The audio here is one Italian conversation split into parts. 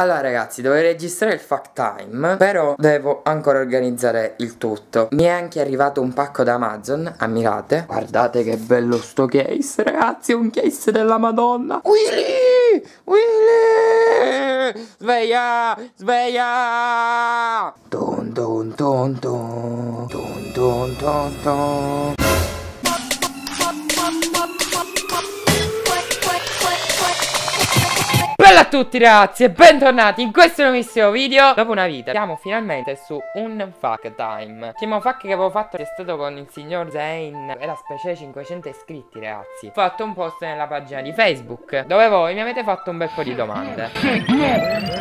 Allora ragazzi, dovevo registrare il Fact Time, però devo ancora organizzare il tutto. Mi è anche arrivato un pacco da Amazon, ammirate. Guardate che bello sto case, ragazzi, un case della Madonna. Willy! Willy! Sveglia! Sveglia! Ton ton ton ton ton ton ton ton. Ciao a tutti ragazzi e bentornati in questo nuovissimo video. Dopo una vita siamo finalmente su un Fact Time. L'ultimo fact che avevo fatto è stato con il signor Zane e la specie 500 iscritti ragazzi. Ho fatto un post nella pagina di Facebook dove voi mi avete fatto un bel po' di domande.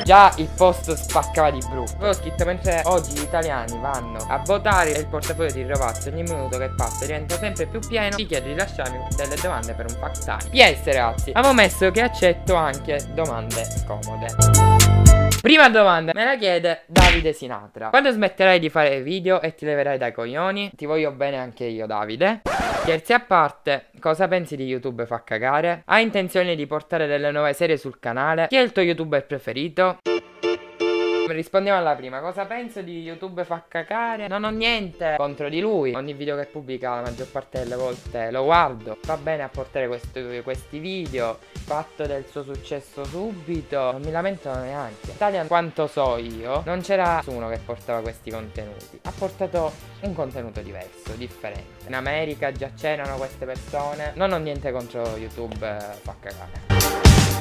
Già il post spaccava di brutto. Avevo scritto: mentre oggi gli italiani vanno a votare e il portafoglio di Rovazzi ogni minuto che passa diventa sempre più pieno, ti chiedo di lasciarmi delle domande per un Fact Time. PS ragazzi, avevo messo che accetto anche domande scomode. Prima domanda me la chiede Davide Sinatra: quando smetterai di fare video e ti leverai dai coglioni? Ti voglio bene anche io, Davide. Scherzi a parte, cosa pensi di YouTube fa cagare? Hai intenzione di portare delle nuove serie sul canale? Chi è il tuo youtuber preferito? Rispondiamo alla prima. Cosa penso di YouTube fa cagare? Non ho niente contro di lui. Ogni video che pubblica la maggior parte delle volte lo guardo. Fa bene a portare questi video. Fatto del suo successo subito, non mi lamento neanche. In Italia, quanto so io, non c'era nessuno che portava questi contenuti. Ha portato un contenuto diverso, differente. In America già c'erano queste persone. Non ho niente contro YouTube fa cagare.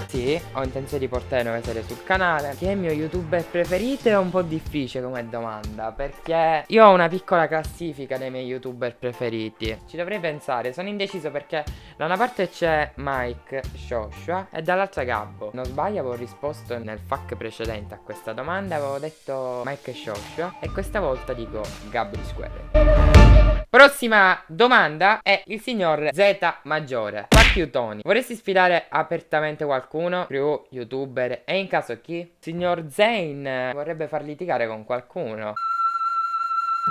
Sì, ho intenzione di portare nuove serie sul canale. Chi è il mio youtuber preferito? È un po' difficile come domanda, perché io ho una piccola classifica dei miei youtuber preferiti. Ci dovrei pensare, sono indeciso perché da una parte c'è Mike Showsha e dall'altra Gabbo. Non sbaglio, avevo risposto nel fact precedente a questa domanda, avevo detto Mike Showsha e questa volta dico Gabby Square. Prossima domanda è il signor Z Maggiore. Tony, vorresti sfidare apertamente qualcuno? Crew, youtuber e in caso chi? Signor Zane vorrebbe far litigare con qualcuno.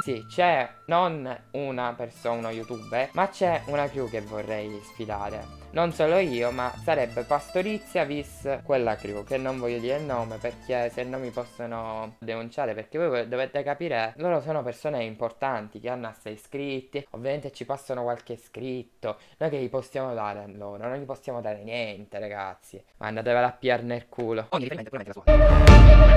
Sì, c'è non una persona, uno youtuber, ma c'è una crew che vorrei sfidare. Non solo io, ma sarebbe Pastorizia vis quella crew, che non voglio dire il nome perché se no mi possono denunciare, perché voi dovete capire, loro sono persone importanti che hanno assai iscritti, ovviamente ci passano qualche iscritto, noi che gli possiamo dare a loro? Non gli possiamo dare niente ragazzi, ma andatevela a piar nel culo.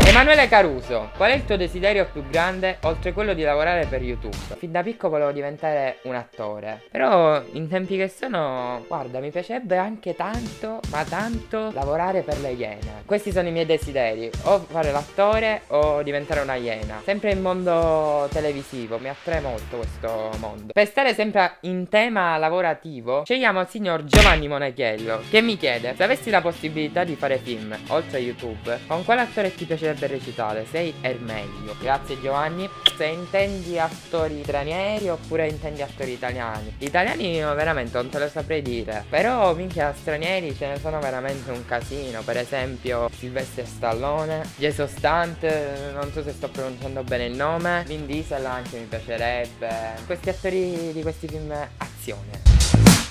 Emanuele Caruso, qual è il tuo desiderio più grande oltre quello di lavorare per YouTube? Fin da piccolo volevo diventare un attore, però in tempi che sono, guarda, mi piacerebbe anche tanto, ma tanto, lavorare per le Iene. Questi sono i miei desideri, o fare l'attore o diventare una iena. Sempre il mondo televisivo, mi attrae molto questo mondo. Per stare sempre in tema lavorativo, scegliamo il signor Giovanni Monegello, che mi chiede: se avessi la possibilità di fare film, oltre a YouTube, con quale attore ti piacerebbe recitare? Sei il meglio. Grazie Giovanni. Se intendi attori stranieri oppure intendi attori italiani? Italiani veramente non te lo saprei dire, però minchia stranieri ce ne sono veramente un casino. Per esempio Sylvester Stallone, Jason Statham, non so se sto pronunciando bene il nome, Vin Diesel anche mi piacerebbe, questi attori di questi film azione.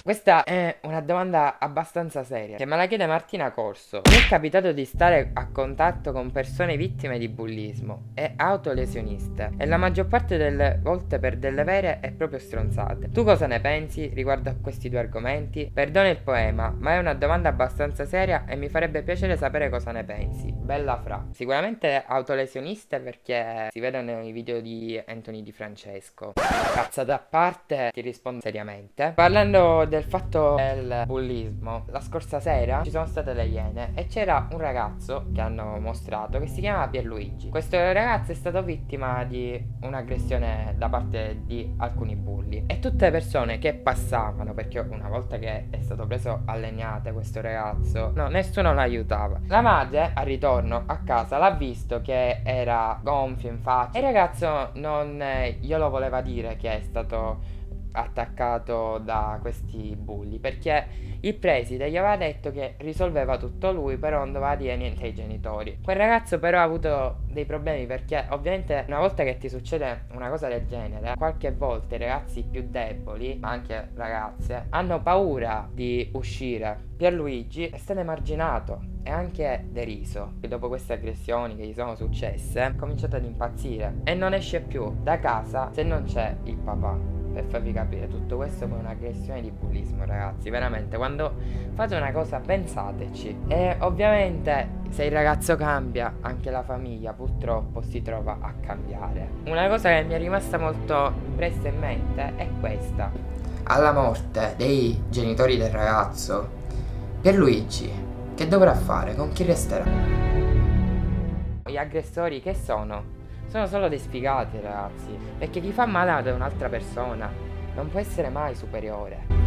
Questa è una domanda abbastanza seria che me la chiede Martina Corso. Mi è capitato di stare a contatto con persone vittime di bullismo e autolesioniste, e la maggior parte delle volte per delle vere e proprio stronzate. Tu cosa ne pensi riguardo a questi due argomenti? Perdona il poema, ma è una domanda abbastanza seria e mi farebbe piacere sapere cosa ne pensi. Bella Fra. Sicuramente autolesioniste, perché si vedono nei video di Anthony Di Francesco. Cazzata a parte, ti rispondo seriamente. Parlando del fatto del bullismo, la scorsa sera ci sono state le Iene e c'era un ragazzo che hanno mostrato che si chiamava Pierluigi. Questo ragazzo è stato vittima di un'aggressione da parte di alcuni bulli e tutte le persone che passavano, perché una volta che è stato preso a legnate questo ragazzo, no, nessuno lo aiutava. La madre al ritorno a casa l'ha visto che era gonfio in faccia e il ragazzo non glielo voleva dire che è stato attaccato da questi bulli, perché il preside gli aveva detto che risolveva tutto lui, però non doveva dire niente ai genitori. Quel ragazzo però ha avuto dei problemi, perché ovviamente una volta che ti succede una cosa del genere, qualche volta i ragazzi più deboli, ma anche ragazze, hanno paura di uscire. Pierluigi è stato emarginato e anche deriso, e dopo queste aggressioni che gli sono successe ha cominciato ad impazzire e non esce più da casa se non c'è il papà. Per farvi capire, tutto questo con un'aggressione di bullismo, ragazzi, veramente quando fate una cosa pensateci. E ovviamente se il ragazzo cambia, anche la famiglia purtroppo si trova a cambiare. Una cosa che mi è rimasta molto impressa in mente è questa. Alla morte dei genitori del ragazzo, Pierluigi che dovrà fare? Con chi resterà? Gli aggressori che sono? Sono solo dei sfigati, ragazzi, perché chi fa male ad un'altra persona non può essere mai superiore.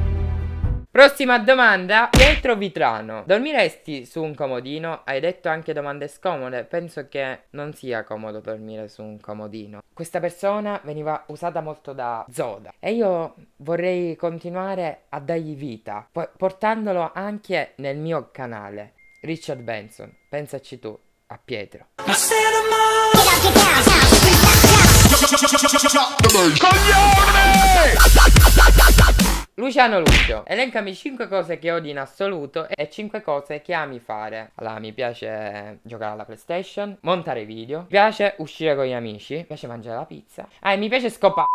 Prossima domanda, Pietro Vitrano. Dormiresti su un comodino? Hai detto anche domande scomode. Penso che non sia comodo dormire su un comodino. Questa persona veniva usata molto da Zoda e io vorrei continuare a dargli vita, portandolo anche nel mio canale. Richard Benson, pensaci tu a Pietro. Luciano Lucio, elencami 5 cose che odi in assoluto e 5 cose che ami fare. Allora, mi piace giocare alla PlayStation, montare video, mi piace uscire con gli amici, mi piace mangiare la pizza, e mi piace scopare.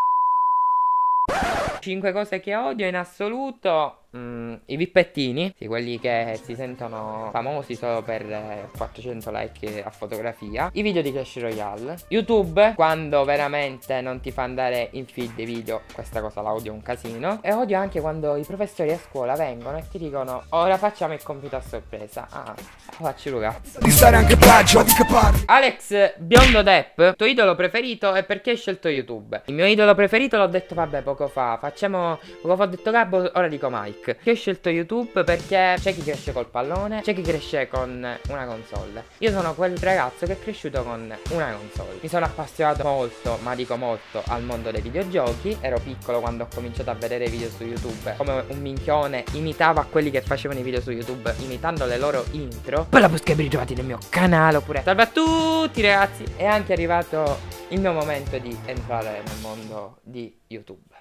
5 cose che odio in assoluto, i vippettini, sì, quelli che si sentono famosi solo per 400 like a fotografia, i video di Clash Royale, YouTube quando veramente non ti fa andare in feed i video, questa cosa la odio un casino, e odio anche quando i professori a scuola vengono e ti dicono ora facciamo il compito a sorpresa. Ah, facci lo cazzo di stare anche plagio di capare. Alex Biondo Depp, tuo idolo preferito e perché hai scelto YouTube? Il mio idolo preferito l'ho detto vabbè poco fa, poco fa ho detto Gabbo, ora dico Mike. Io ho scelto YouTube perché c'è chi cresce col pallone, c'è chi cresce con una console. Io sono quel ragazzo che è cresciuto con una console. Mi sono appassionato molto, ma dico molto, al mondo dei videogiochi. Ero piccolo quando ho cominciato a vedere video su YouTube. Come un minchione imitavo a quelli che facevano i video su YouTube, imitando le loro intro. Poi la busca per i giovati del mio canale, oppure salve a tutti ragazzi. È anche arrivato il mio momento di entrare nel mondo di YouTube.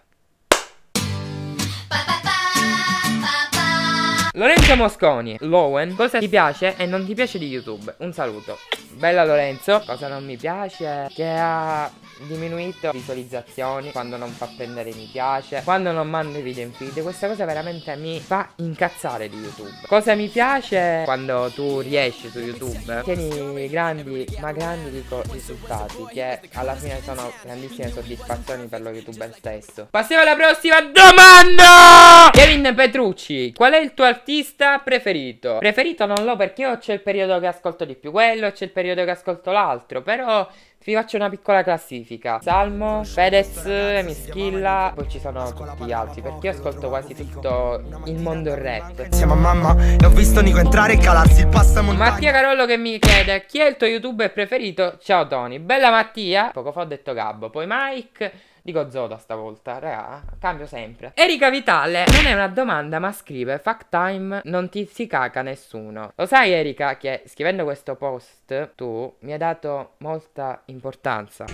Lorenzo Mosconi, Lowen, cosa ti piace e non ti piace di YouTube? Un saluto. Bella Lorenzo, cosa non mi piace? Che ha diminuito visualizzazioni, quando non fa prendere mi piace, quando non mando i video in feed. Questa cosa veramente mi fa incazzare di YouTube. Cosa mi piace quando tu riesci su YouTube? Tieni grandi, ma grandi dico risultati, che alla fine sono grandissime soddisfazioni per lo YouTuber stesso. Passiamo alla prossima domanda! Kerin Petrucci, qual è il tuo artista preferito? Preferito non l'ho, perché io c'è il periodo che ascolto di più quello, c'è il periodo che ascolto l'altro, però vi faccio una piccola classifica. Salmo, Fedez, Mischilla, poi ci sono tutti gli altri, perché io ascolto quasi tutto il mondo rap. Siamo a mamma e ho visto Nico entrare e calarsi il passamontagna. Mattia Carollo che mi chiede chi è il tuo youtuber preferito? Ciao Tony. Bella Mattia. Poco fa ho detto Gabbo, poi Mike. Dico Zoda stavolta, raga, cambio sempre. Erika Vitale, non è una domanda ma scrive Fact Time, non ti si caca nessuno. Lo sai Erika che scrivendo questo post tu mi hai dato molta importanza.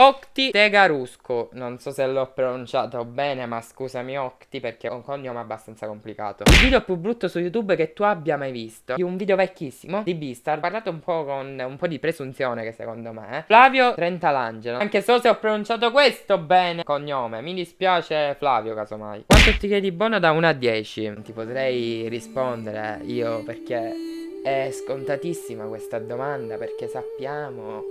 Octi Tegarusco, non so se l'ho pronunciato bene, ma scusami Octi perché è un cognome abbastanza complicato. Il video più brutto su YouTube che tu abbia mai visto, di un video vecchissimo di Bistar, parlato un po' con un po' di presunzione che secondo me Flavio Trentalangelo. Anche so se ho pronunciato questo bene cognome, mi dispiace Flavio casomai. Quanto ti chiedi buono da 1 a 10? Non ti potrei rispondere io perché è scontatissima questa domanda, perché sappiamo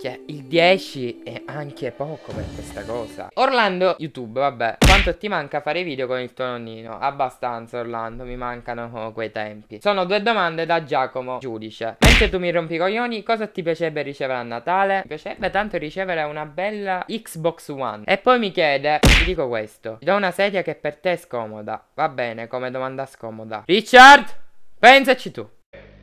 che il 10 è anche poco per questa cosa. Orlando YouTube, vabbè, quanto ti manca fare video con il tuo nonnino? Abbastanza Orlando, mi mancano quei tempi. Sono due domande da Giacomo Giudice. Mentre tu mi rompi i coglioni, cosa ti piacerebbe ricevere a Natale? Mi piacerebbe tanto ricevere una bella Xbox One. E poi mi chiede, ti dico questo, ti do una sedia che per te è scomoda, va bene come domanda scomoda? Richard, pensaci tu.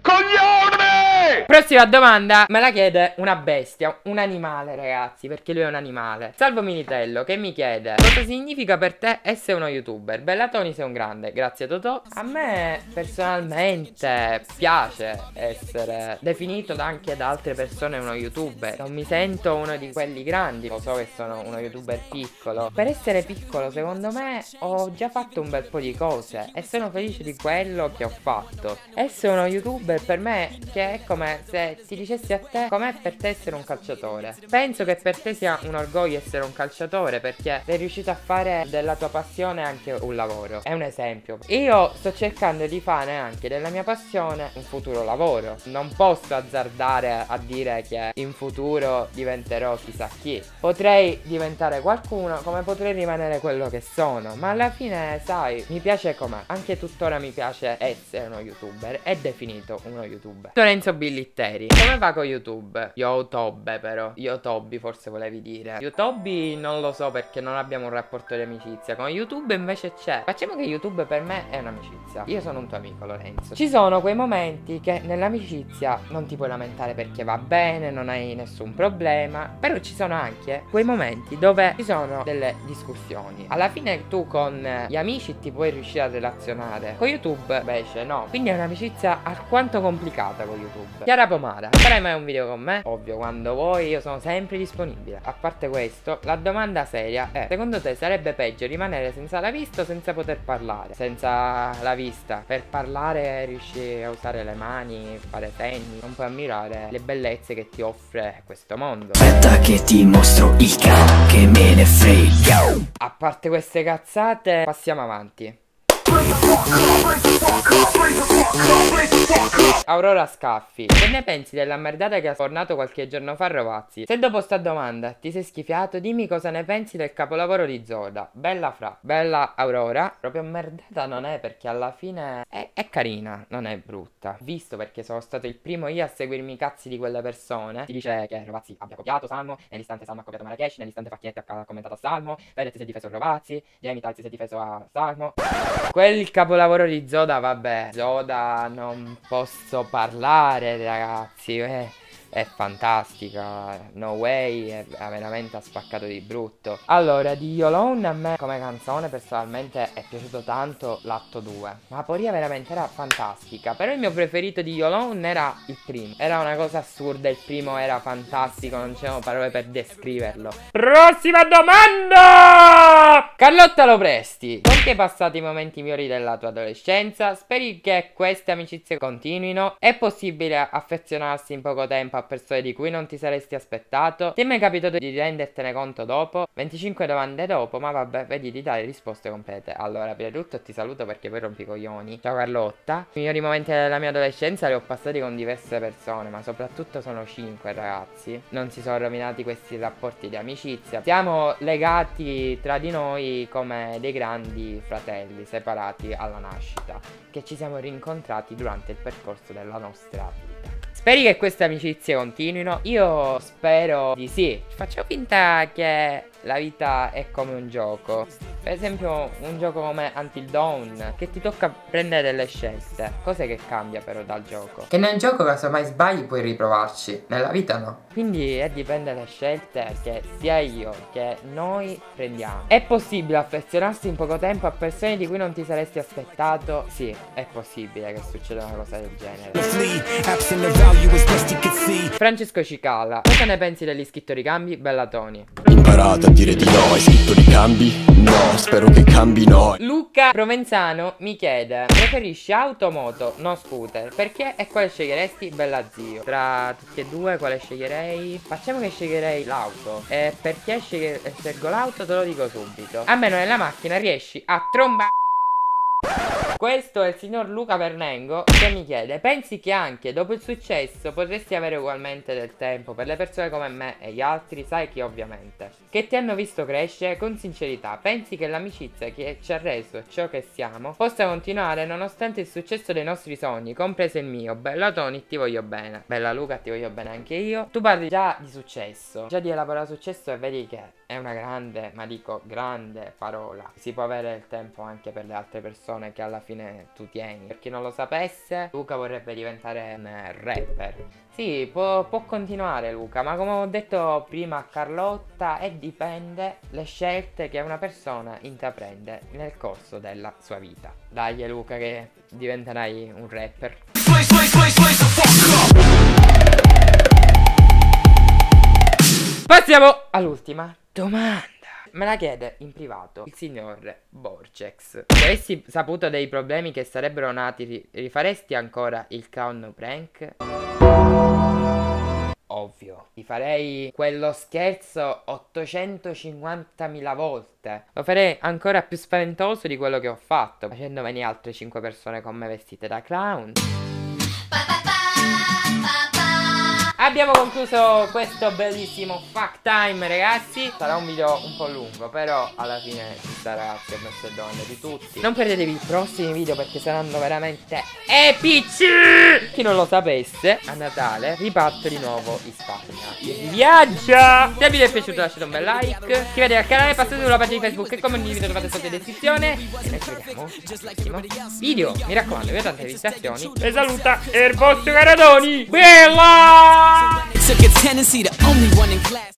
Coglione! Prossima domanda, me la chiede una bestia, un animale, ragazzi, perché lui è un animale. Salvo Minitello, che mi chiede: cosa significa per te essere uno youtuber? Bella Tony, sei un grande. Grazie Totò. A me personalmente piace essere definito anche da altre persone uno youtuber. Non mi sento uno di quelli grandi, lo so che sono uno youtuber piccolo. Per essere piccolo, secondo me, ho già fatto un bel po' di cose e sono felice di quello che ho fatto. Essere uno youtuber per me che è come se ti dicessi a te com'è per te essere un calciatore. Penso che per te sia un orgoglio essere un calciatore, perché sei riuscito a fare della tua passione anche un lavoro. È un esempio. Io sto cercando di fare anche della mia passione un futuro lavoro. Non posso azzardare a dire che in futuro diventerò chissà chi. Potrei diventare qualcuno come potrei rimanere quello che sono, ma alla fine, sai, mi piace com'è. Anche tuttora mi piace essere uno youtuber, è definito uno youtuber. Lorenzo Billitteri, come va con YouTube? Youtube però, Yotobi forse volevi dire. Yotobi non lo so perché non abbiamo un rapporto di amicizia. Con YouTube invece c'è. Facciamo che YouTube per me è un'amicizia. Io sono un tuo amico, Lorenzo. Ci sono quei momenti che nell'amicizia non ti puoi lamentare perché va bene, non hai nessun problema. Però ci sono anche quei momenti dove ci sono delle discussioni. Alla fine tu con gli amici ti puoi riuscire a relazionare. Con YouTube invece no. Quindi è un'amicizia alquanto complicata con YouTube. Chiara Pomara, farai mai un video con me? Ovvio, quando vuoi, io sono sempre disponibile. A parte questo, la domanda seria è: secondo te sarebbe peggio rimanere senza la vista o senza poter parlare? Senza la vista, per parlare riesci a usare le mani, fare segni, non puoi ammirare le bellezze che ti offre questo mondo. Aspetta che ti mostro il cazzo che me ne frega. A parte queste cazzate, passiamo avanti. Aurora Scaffi, che ne pensi della merdata che ha sfornato qualche giorno fa Rovazzi? Se dopo sta domanda ti sei schifiato, dimmi cosa ne pensi del capolavoro di Zoda. Bella fra. Bella Aurora. Proprio merdata non è, perché alla fine è carina, non è brutta. Visto perché sono stato il primo io a seguirmi i cazzi di quelle persone. Si dice che Rovazzi abbia copiato Salmo, nell'istante Salmo ha copiato Marrakesh, nell'istante Facchietti ha commentato a Salmo, Fedez si è difeso a Rovazzi, Jamie Tazzi si è difeso a Salmo. Quel capolavoro di Zoda, vabbè, Zoda non posso parlare, ragazzi, è fantastica. No Way è veramente, ha spaccato di brutto. Allora, di Yolonne a me come canzone personalmente è piaciuto tanto l'atto 2. Ma Poria veramente era fantastica. Però il mio preferito di Yolonne era il primo. Era una cosa assurda, il primo era fantastico, non c'erano parole per descriverlo. Prossima domanda! Carlotta Lopresti, con che passati i momenti migliori della tua adolescenza? Speri che queste amicizie continuino? È possibile affezionarsi in poco tempo a persone di cui non ti saresti aspettato? Ti è mai capitato di rendertene conto dopo? 25 domande dopo, ma vabbè, vedi di dare risposte complete. Allora, prima di tutto ti saluto perché poi rompi i coglioni. Ciao Carlotta. I migliori momenti della mia adolescenza li ho passati con diverse persone, ma soprattutto sono 5, ragazzi. Non si sono rovinati questi rapporti di amicizia. Siamo legati tra di noi come dei grandi fratelli separati alla nascita, che ci siamo rincontrati durante il percorso della nostra vita. Speri che queste amicizie continuino? Io spero di sì. Faccio finta che la vita è come un gioco. Per esempio un gioco come Until Dawn, che ti tocca prendere delle scelte. Cos'è che cambia però dal gioco? Che nel gioco casomai sbagli puoi riprovarci, nella vita no. Quindi è dipende dalle scelte che sia io che noi prendiamo. È possibile affezionarsi in poco tempo a persone di cui non ti saresti aspettato? Sì, è possibile che succeda una cosa del genere. Francesco Cicala, cosa ne pensi degli scritto ricambi? Bella Tony. Imparate a dire di no, hai scritto ricambi? No, spero che cambi no. Luca Provenzano mi chiede: preferisci auto o moto? No scooter. Perché e quale sceglieresti? Bella zio. Tra tutti e due quale sceglierei? Facciamo che sceglierei l'auto. E perché scelgo l'auto te lo dico subito. A meno nella macchina riesci a trombare. Questo è il signor Luca Vernengo, che mi chiede: pensi che anche dopo il successo potresti avere ugualmente del tempo per le persone come me e gli altri, sai chi ovviamente, che ti hanno visto crescere? Con sincerità, pensi che l'amicizia che ci ha reso ciò che siamo possa continuare nonostante il successo dei nostri sogni, compreso il mio? Bella Tony, ti voglio bene. Bella Luca, ti voglio bene anche io. Tu parli già di successo, già di la parola successo, e vedi che è una grande, ma dico grande parola. Si può avere il tempo anche per le altre persone che alla fine fine tu tieni. Per chi non lo sapesse, Luca vorrebbe diventare un rapper. Sì, può continuare Luca, ma come ho detto prima a Carlotta, e dipende le scelte che una persona intraprende nel corso della sua vita. Dai Luca che diventerai un rapper. Passiamo all'ultima domanda. Me la chiede in privato il signor Borcex. Se avessi saputo dei problemi che sarebbero nati, rifaresti ancora il clown prank? Ovvio. Rifarei quello scherzo 850.000 volte. Lo farei ancora più spaventoso di quello che ho fatto, facendo venire altre 5 persone con me vestite da clown. Abbiamo concluso questo bellissimo Fact Time, ragazzi. Sarà un video un po' lungo, però alla fine ci sarà, ragazzi, messo e domande di tutti. Non perdetevi i prossimi video perché saranno veramente epici. Chi non lo sapesse, a Natale riparto di nuovo in Spagna. Viaggia! Se il video è piaciuto lasciate un bel like, iscrivetevi al canale, passate sulla pagina di Facebook e condividete, trovate sotto in descrizione. E noi ci vediamo al prossimo video. Mi raccomando, vi ho tante visitazioni. E saluta il vostro Caradoni. Bella! So when they took a tendency, the only one in class.